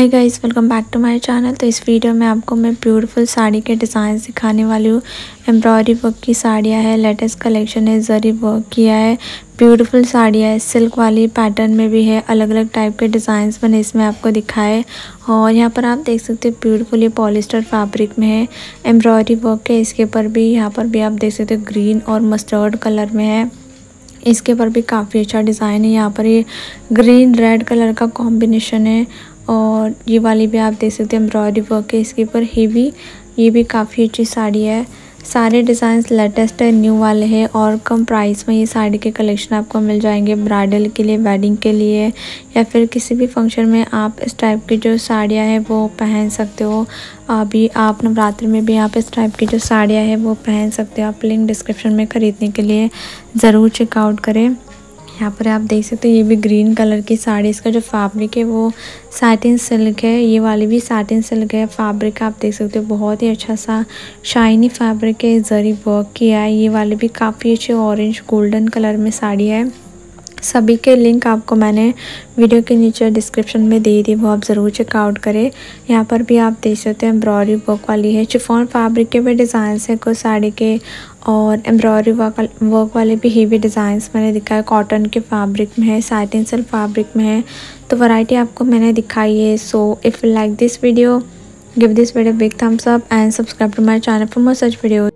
Hi guys, welcome back to my channel. तो इस video में आपको मैं ब्यूटीफुल साड़ी के डिज़ाइंस दिखाने वाली हूँ। एम्ब्रॉयडरी वर्क की साड़ियाँ है, लेटेस्ट कलेक्शन है, जरी वर्क किया है, ब्यूटीफुल साड़ियाँ है, सिल्क वाली पैटर्न में भी है, अलग अलग टाइप के डिज़ाइंस मैंने इसमें आपको दिखाए। और यहाँ पर आप देख सकते हो ब्यूटीफुल ये पॉलिस्टर फैब्रिक में है, एम्ब्रॉयडरी वर्क है। इसके पर भी यहाँ पर भी आप देख सकते हो ग्रीन और मस्टर्ड कलर में है। इसके पर भी काफ़ी अच्छा डिज़ाइन है। यहाँ पर ये ग्रीन रेड कलर का कॉम्बिनेशन है। और ये वाली भी आप देख सकते हैं एम्ब्रॉयडरी वर्क है। इसके ऊपर हेवी, ये भी काफ़ी अच्छी साड़ी है। सारे डिज़ाइंस लेटेस्ट है, न्यू वाले हैं और कम प्राइस में ये साड़ी के कलेक्शन आपको मिल जाएंगे। ब्राइडल के लिए, वेडिंग के लिए या फिर किसी भी फंक्शन में आप इस टाइप की जो साड़ियाँ हैं वो पहन सकते हो। अभी आप नवरात्रि में भी आप इस टाइप की जो साड़ियाँ हैं वो पहन सकते हो। आप लिंक डिस्क्रिप्शन में ख़रीदने के लिए ज़रूर चेकआउट करें। यहाँ पर आप देख सकते हो ये भी ग्रीन कलर की साड़ी, इसका जो फैब्रिक है वो सैटिन सिल्क है। ये वाली भी सैटिन सिल्क है फैब्रिक, आप देख सकते हो बहुत ही अच्छा सा शाइनी फैब्रिक है, जरी वर्क किया है। ये वाली भी काफ़ी अच्छी ऑरेंज गोल्डन कलर में साड़ी है। सभी के लिंक आपको मैंने वीडियो के नीचे डिस्क्रिप्शन में दे दी, वो आप ज़रूर चेकआउट करें। यहाँ पर भी आप देख सकते हैं एम्ब्रॉयडरी वर्क वाली है, शिफॉन फैब्रिक के भी डिज़ाइंस हैं कुछ साड़ी के, और एम्ब्रॉयडरी वर्क वाले भी हेवी डिज़ाइंस मैंने दिखाए। कॉटन के फैब्रिक में है, साटिन सिल्क फैब्रिक में है, तो वैरायटी आपको मैंने दिखाई है। सो if you like this video, give this video a big thumbs up and subscribe to my channel for more such videos.